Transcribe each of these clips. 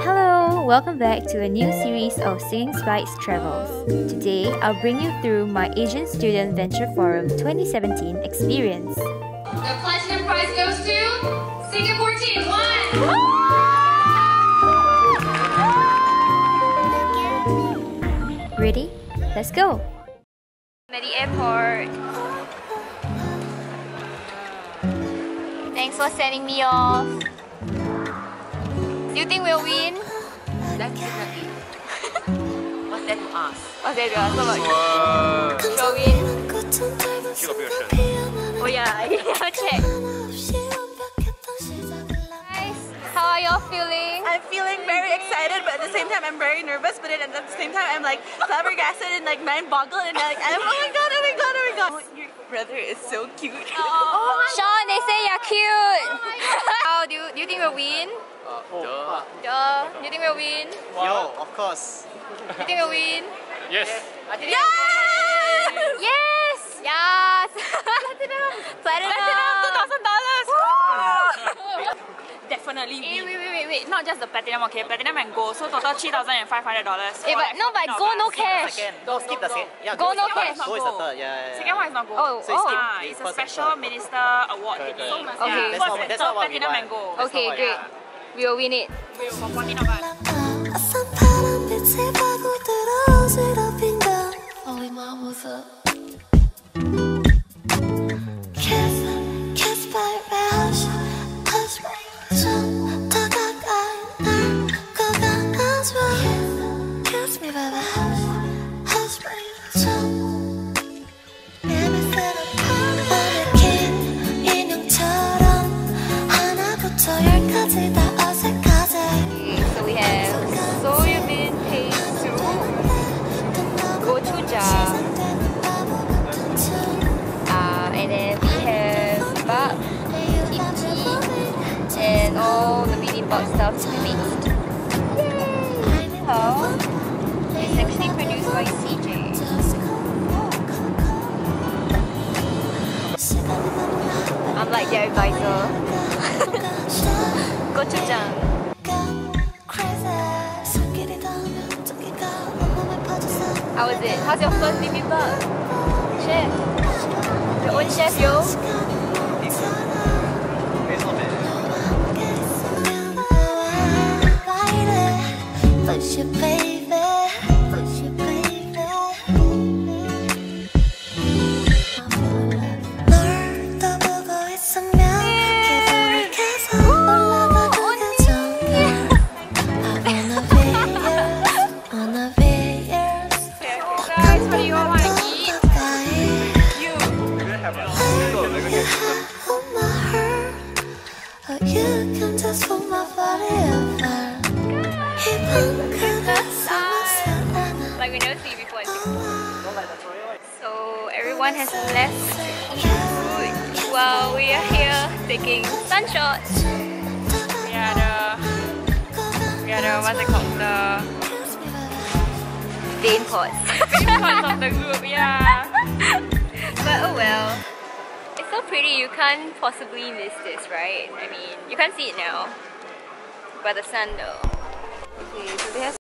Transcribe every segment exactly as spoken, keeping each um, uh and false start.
Hello! Welcome back to a new series of Singing Spikes Travels. Today, I'll bring you through my Asian Student Venture Forum twenty seventeen experience. The Platinum Prize goes to Singapore Team one! Ready? Let's go! I'm at the airport. Thanks for sending me off. Do you think we'll win? Definitely. What's that to us? What's that to us? So much. Shall we win? Oh yeah, I didn't check. Guys, how are y'all feeling? I'm feeling very excited, but at the same time I'm very nervous. But at the same time I'm like flabbergasted and like mind-boggled and like I'm, oh my god, oh my god, oh my god. Your brother is so cute. Oh, oh Sean, they say you're cute. Oh how do you, do you think we'll win? Uh, oh, duh. Duh. You think we'll win? Wow. Yo, of course. You think we'll win? Yes. Yes. Yes. Yes. Yes. Platinum. Platinum. Two thousand dollars. Definitely. Win. Hey, wait, wait, wait, wait. Not just the platinum, okay? Platinum and gold. So total three thousand and five hundred dollars. Hey, but no, but gold no cash. Gold, skip the second. Yeah, gold no cash. Gold is the third. Yeah, yeah, yeah. Second one is not gold. Oh, so oh. Skip, ah, it's a special minister award. Okay. So much. Okay. Yeah. That's not, that's not what we want. Okay, great. We'll win it. Stuff to be eaten. So, it's actually produced by C J. Oh. I'm like their advisor. Gochujang. How was it? How's your first bibimbap? Chef. Your own chef, yo. Put your baby, put your baby. 널 또 보고 있으면 기분이 계속 올라가는 정말. I wanna be yours, wanna be yours. Guys, what do you want to eat? You. Hold my heart, or you can just hold my body apart. Like we never see you before. So everyone has left to eat food while we are here taking sun shots. We are the, we are the what's it called, the Dane pots. Dane pots of the group, yeah. But oh well, it's so pretty. You can't possibly miss this, right? I mean, you can't see it now, but the sun though. Okay, so they have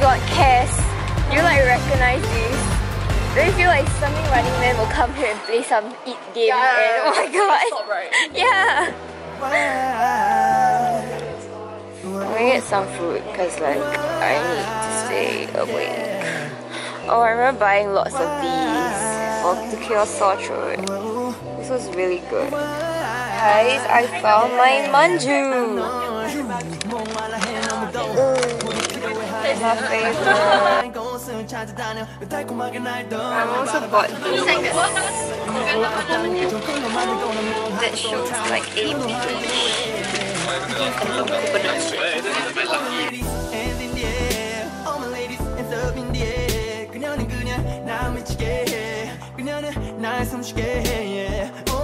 my god, Cass, you like recognize this? Don't you feel like something Running Man will come here and play some eat game? Yeah, and oh my god. Stop, right? Yeah. Let me get some food because like I need to stay awake. Oh, I remember buying lots of these for to cure sore throat. This was really good. Guys, I found my manju. My favorite. I also bought this that shows like a peach.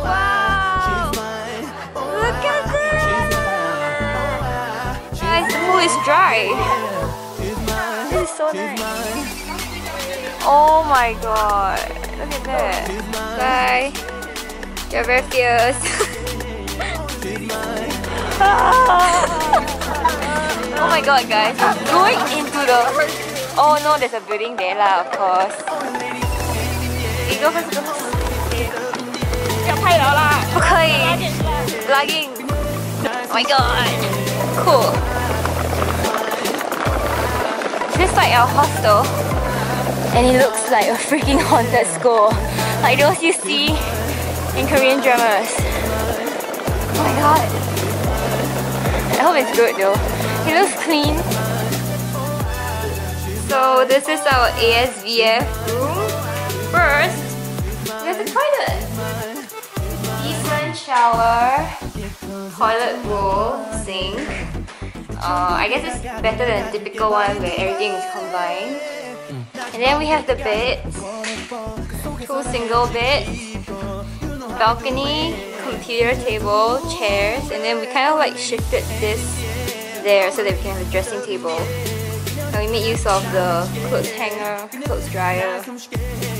Wow! Look at that! Guys, the pool is dry. This is so nice. Oh my god! Look at that. Bye. You're very fierce. Oh my god, guys! I'm going into the. Oh no, there's a building there, lah. Of course. We go first. Go first. 不可以 Lagging. Oh my god. Cool. This is like our hostel. And it looks like a freaking haunted school. Like those you see in Korean dramas. Oh my god. I hope it's good though. It looks clean. So this is our A S V F room. First, there's a toilet. Shower, toilet bowl, sink. Uh, I guess it's better than a typical one where everything is combined. Mm. And then we have the beds, two single beds, balcony, computer table, chairs, and then we kind of like shifted this there so that we can have a dressing table. And we made use of the clothes hanger, clothes dryer,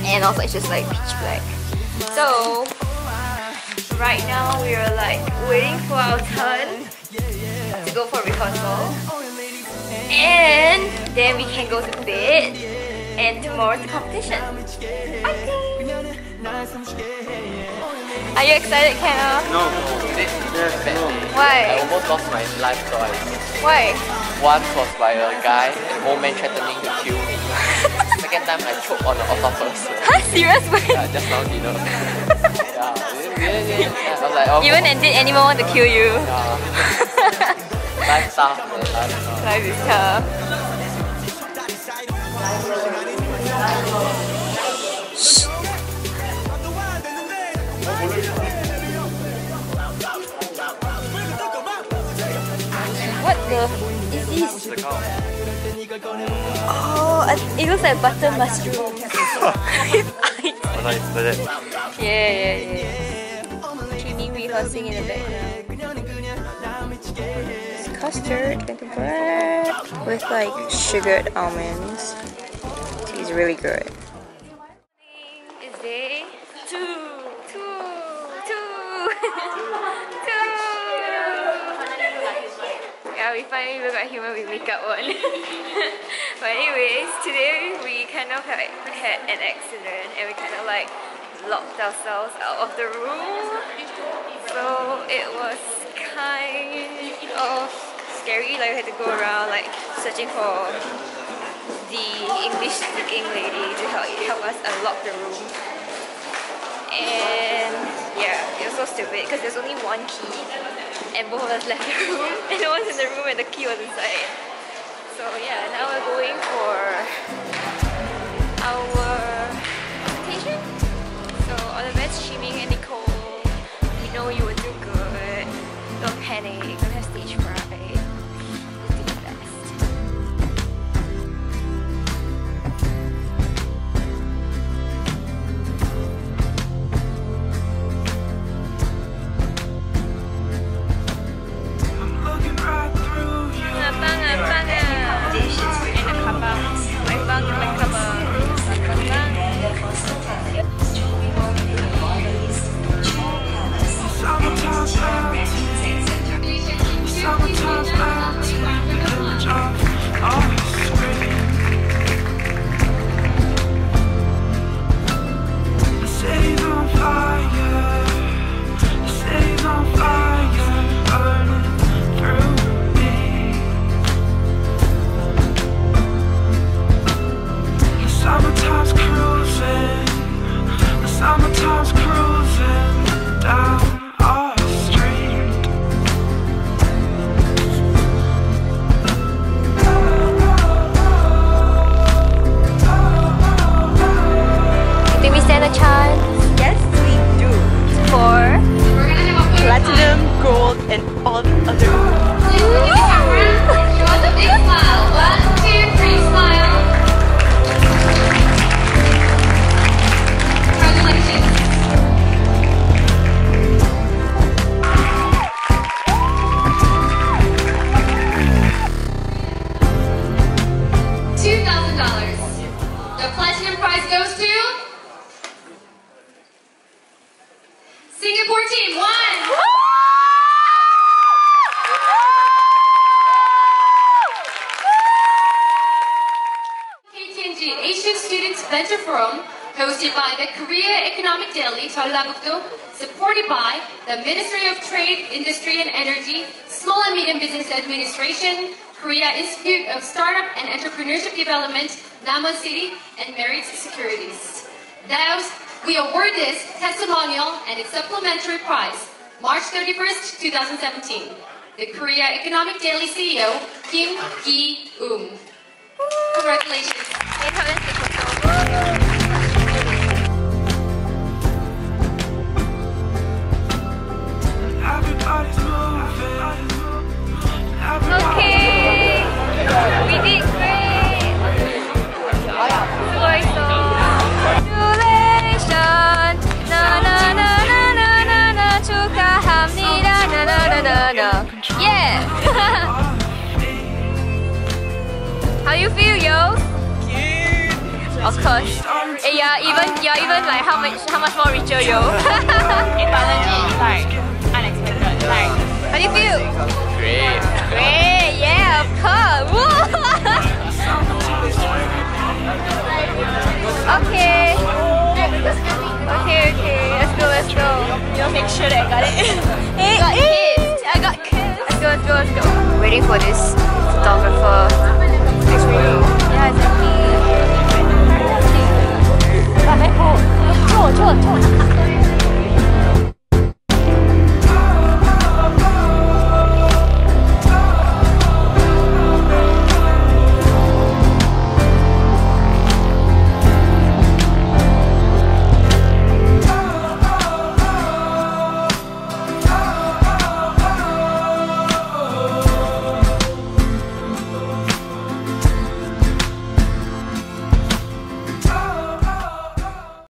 and also it's just like pitch black. So. Right now we are like waiting for our turn to go for rehearsal, and then we can go to bed, and tomorrow's the competition. Are you excited, Kenna? No. Yes, no. Why? I almost lost my life twice. Why? Once was by a guy, an old man threatening to kill me. Second time I choked on the octopus. Huh? Serious? Yeah, just now you know. I was like, oh, even and did anyone want to kill you? Yeah. Life's tough. Life is tough. What the? Is this? Oh, it looks like butter mushroom. Yeah, yeah, yeah. Rehearsing in the background. It's custard and bread with like sugared almonds. It's really good. It's day two, two, two, two. Yeah, we finally look like human with makeup on. But anyways, today we kind of like had an accident and we kind of like locked ourselves out of the room. So it was kind of scary, like we had to go around like searching for the English speaking lady to help, help us unlock the room. And yeah, it was so stupid because there's only one key and both of us left the room and no one's in the room and the key was inside. So yeah, now we're going for our competition. So all the best, Shiming and Nicole. Know you would do good. Don't panic. Don't have stage fright. Just do your best. I'm looking right through you. Banga, banga. Venture Forum, hosted by the Korea Economic Daily, Jeollabuk-do, supported by the Ministry of Trade, Industry and Energy, Small and Medium Business Administration, Korea Institute of Startup and Entrepreneurship Development, Namwon City, and Merit Securities. Thus, we award this testimonial and its supplementary prize, March thirty-first, two thousand seventeen. The Korea Economic Daily C E O, Kim Ki-um. Congratulations. Okay, we did great. Congratulations. Na na na na na na na. 축하합니다. Na na na na na. Yeah. How you feel, yo? Of course. Yeah, even yeah, even like how much how much more richer, yo? It's like unexpected, like. How do you feel? Great. Great, yeah, of course. Okay. Okay, okay. Let's go, let's go. You'll make sure that I got it. I got kissed. I got kissed. Let's go, let's go, let's go. Waiting for this photographer. Next video. Yeah, exactly.